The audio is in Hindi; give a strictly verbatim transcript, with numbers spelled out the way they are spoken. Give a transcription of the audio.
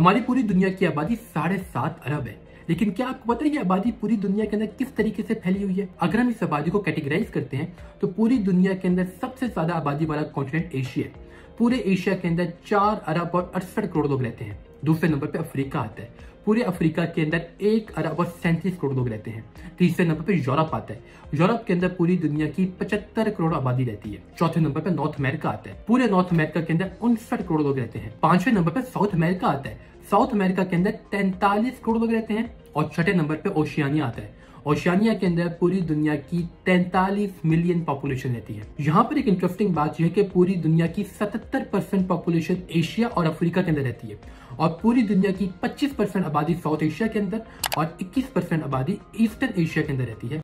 हमारी पूरी दुनिया की आबादी साढ़े सात अरब है, लेकिन क्या आपको पता है ये आबादी पूरी दुनिया के अंदर किस तरीके से फैली हुई है? अगर हम इस आबादी को कैटेगराइज करते हैं तो पूरी दुनिया के अंदर सबसे ज्यादा आबादी वाला कॉन्टिनेंट एशिया है। पूरे एशिया के अंदर चार अरब और अड़सठ करोड़ लोग रहते हैं। दूसरे नंबर पे अफ्रीका आता है, पूरे अफ्रीका के अंदर एक अरब और सैंतीस करोड़ लोग रहते हैं। तीसरे नंबर पे यूरोप आता है, यूरोप के अंदर पूरी दुनिया की पचहत्तर करोड़ आबादी रहती है। चौथे नंबर पे नॉर्थ अमेरिका आता है, पूरे नॉर्थ अमेरिका के अंदर उनसठ करोड़ लोग रहते हैं। पांचवें नंबर पे साउथ अमेरिका आता है, साउथ अमेरिका के अंदर तैंतालीस करोड़ लोग रहते हैं। और छठे नंबर पे ओशियानिया आता है, ओशियानिया के अंदर पूरी दुनिया की तैंतालीस मिलियन पॉपुलेशन रहती है। यहाँ पर एक इंटरेस्टिंग बात यह है कि पूरी दुनिया की सतहत्तर परसेंट पॉपुलेशन एशिया और अफ्रीका के अंदर रहती है, और पूरी दुनिया की पच्चीस परसेंट आबादी साउथ एशिया के अंदर और इक्कीस परसेंट आबादी ईस्टर्न एशिया के अंदर रहती है।